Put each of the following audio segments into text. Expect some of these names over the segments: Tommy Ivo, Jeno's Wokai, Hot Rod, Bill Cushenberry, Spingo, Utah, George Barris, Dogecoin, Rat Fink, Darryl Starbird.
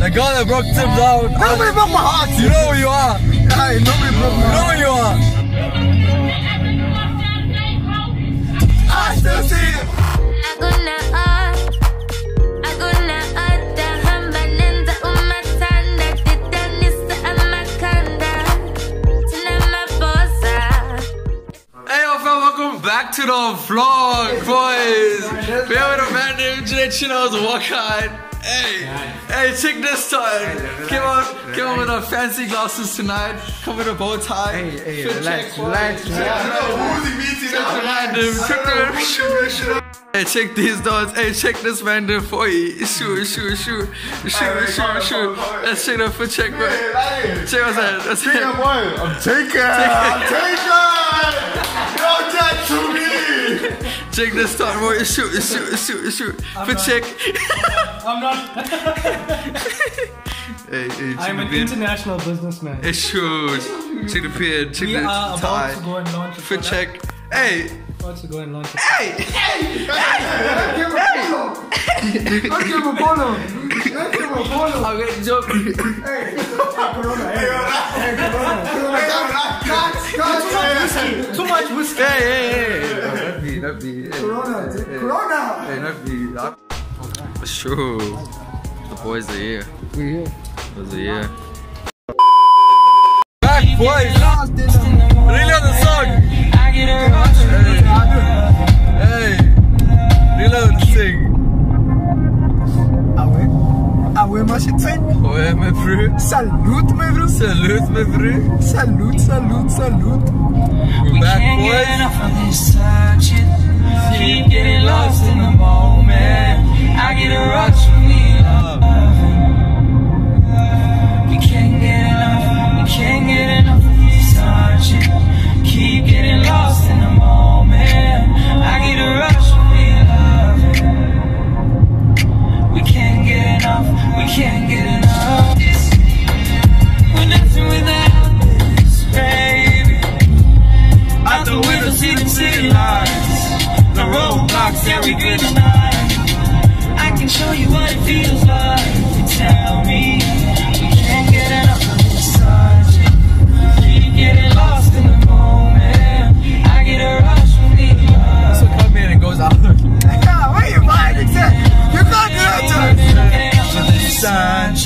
The guy that broke Tim down. Nobody broke my heart. You know who you are. Hey, nobody broke my heart. You know who you are. I still see it. Hey, welcome back to the vlog, boys. We have a man named Jeno's Wokai. Hey, hey, check this time. Came on with our fancy glasses tonight. Come with a bow tie. Hey, hey, check these dots. Hey, check this random for you. Shoot. Let's check that foot check, bro. Check what's that. Let's check. I'm taking. Don't touch to me. Check this time, boy. Shoot. Foot check. I'm not. I'm an international businessman. Hey, shoot. Check the beard. Check the tie. To go and launch a foot check. Hey. About to go and launch a product. Hey. Don't give him a bottle. Don't give him a bottle. I'm getting joke. Hey. Corona. Hey, Corona. Too much whiskey. Hey. Corona! Sure. The boys are here. We're here. Back, boys! Really on the song! Hey! Reload and sing! Awe, ma chitaine! Awe, me bro! Salute, me bro! Salute, me bro! Salute! We're back, boys! Keep getting lost in the moment. I get a rush from the love. We can't get enough. We can't get enough of this touching. Keep getting lost in the moment. I get a rush from the love. We can't get enough. We can't get enough. We're nothing without this, baby. Out the window, see them city lights. The roadblocks that we good tonight. I can show you what it feels like. You tell me we can't get enough of this subject. We get lost in the moment. I get a rush from the love. So come in and goes out. Why are you lying? You're not good to us.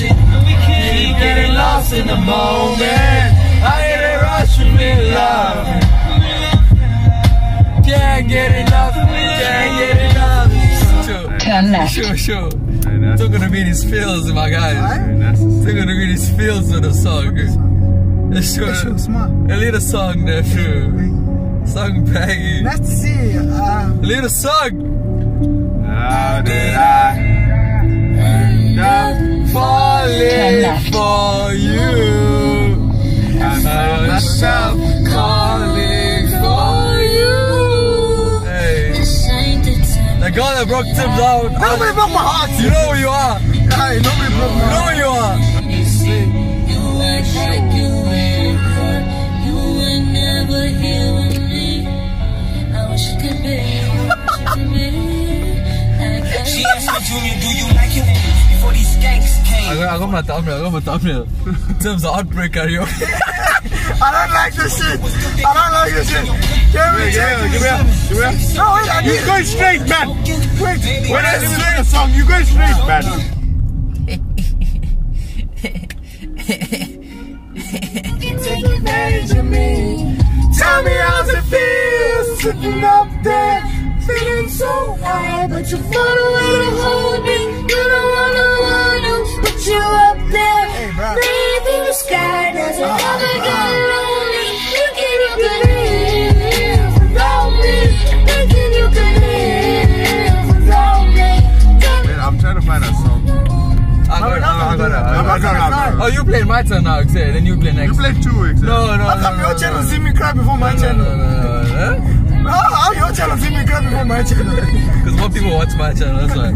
We get lost in the moment. I get a rush from the love. Can't get enough, Sure. It's not gonna be these feels, my guys. It's not gonna be these feels with the song. It's a little song there, sure. Song baggy. Let's see. Little song. How did I end up falling for you? I found myself calling for you. The guy that broke Tim down. Nobody broke my heart. You know who you are. Hey, nobody broke my heart. You know who you are. You act like you ain't hurt. You were never here with me. I wish you could be with me. She asked me, Junior, do you like him? Before these gangs came. I got my thumbnail. Tim's the heartbreak karaoke. I don't like this shit. Give me. No, wait, you're going straight, man. Wait, when I sing a song, you're going straight, man. Take advantage of me. Tell me how it feels sitting up there, feeling so high, but you found a way to hold me. You don't wanna put you up there. Hey, bro. Baby, the sky doesn't ever get lonely. You can live without me. Thinking you can live without me. Wait, I'm trying to find a song. I got it. Oh, you played my turn now, Xavier. Then you play next. You played two, Xavier. No. How come your channel see me cry before my channel? No. How your channel see me cry before my channel? Because more people watch my channel, that's why.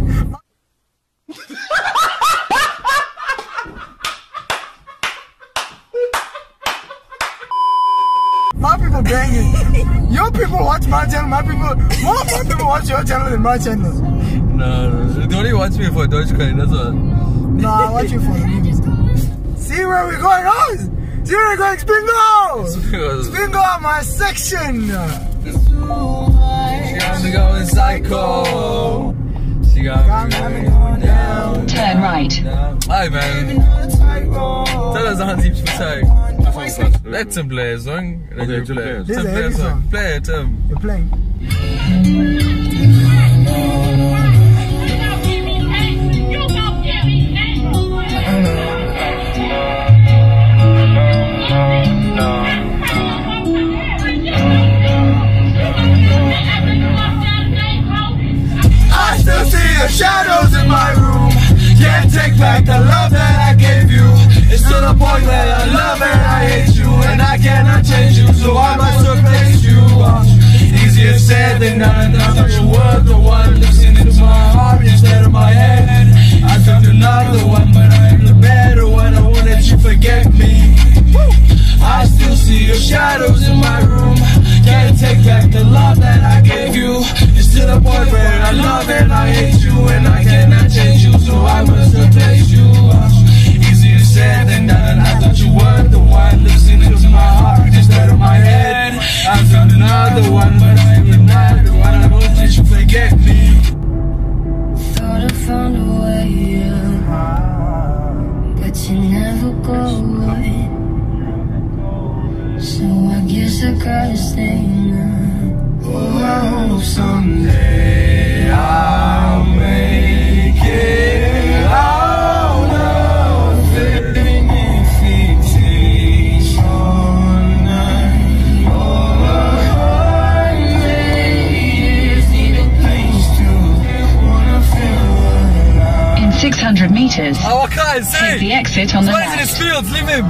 My people banging. Your people watch my channel. My people, more people watch your channel than my channel. No. They only watch me for Dogecoin. That's all. Nah, watch it for me. See where we're going, guys? See where we're going, Spingo! Spingo on my section! She got me going psycho. She got me going down. Turn right. Hi, man. Tell us Handeep's mistake. Let him play a song. Let him play a song. Play it, Tim. You're playing. Shadows in my room, can't take back the love that I gave you. It's to the point where I love and I hate you, and I cannot change you, so I must replace you. Easier said than done. I thought you were the one listening into my heart instead of my head. I found another one, but I am the better one. I won't let you forget me. I still see your shadows in my room. Can't take back the love that I gave you. It's to the point where I love and I hate you, and I cannot change you, so I must replace you. Easier said than done. I thought you were the one listening to my heart instead of my head. I found another one, but I am another one. I won't let you forget me. Thought I found a way out, but you never go away. So I guess I gotta stay now. Oh, I hope someday I'll make it out of it. Even if it takes all night, all I heart is need a place to wanna feel alive. In 600 meters, oh, I can't see. Take the exit on the left. He's in his field, leave him.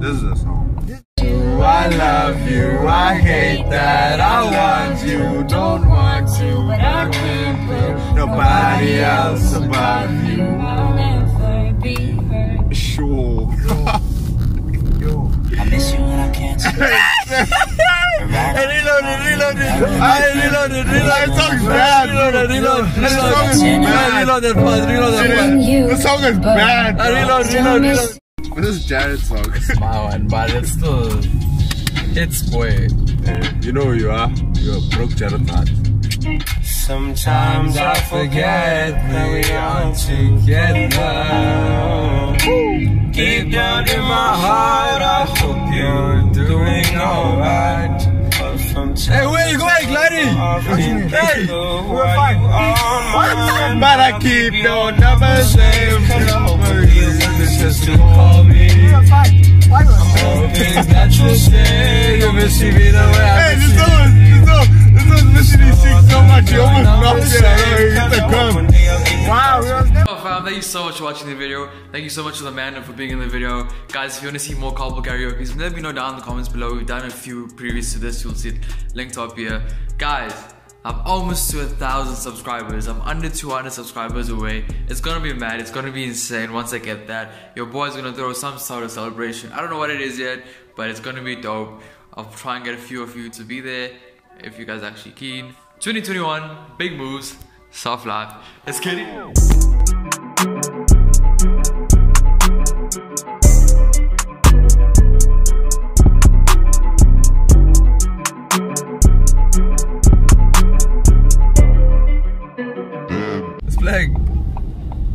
This is a song. I love you, I hate that, I want you, don't want to, but I can't put nobody else above you. I'll never be hurt. Sure. I miss you and I can't stop. Reload. This is Jared's song. It's my one, but it's still it's boy. You know who you are. You are broke Jared's heart. Sometimes I forget that we aren't together. Ooh. Deep down in my heart, I hope you're doing alright. Hey, where you going, lady? Hey, we're fine. But I keep no numbers saved. It's just to call me. We're fine. All things that you say, you'll miss me the way I miss you. Hey, this one literally sings so much, you almost knocked it out of the ground. Wow, thank you so much for watching the video. Thank you so much to the man for being in the video. Guys, if you want to see more Kalpa karaoke, let me know down in the comments below. We've done a few previous to this. You'll see it linked up here. Guys, I'm almost to 1,000 subscribers. I'm under 200 subscribers away. It's gonna be mad. It's gonna be insane once I get that. Your boy's gonna throw some sort of celebration. I don't know what it is yet, but it's gonna be dope. I'll try and get a few of you to be there if you guys are actually keen. 2021, big moves, soft life. Let's get it.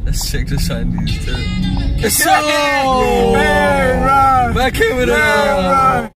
Let's check the Chinese too. It's so! Man, run! Back here with it!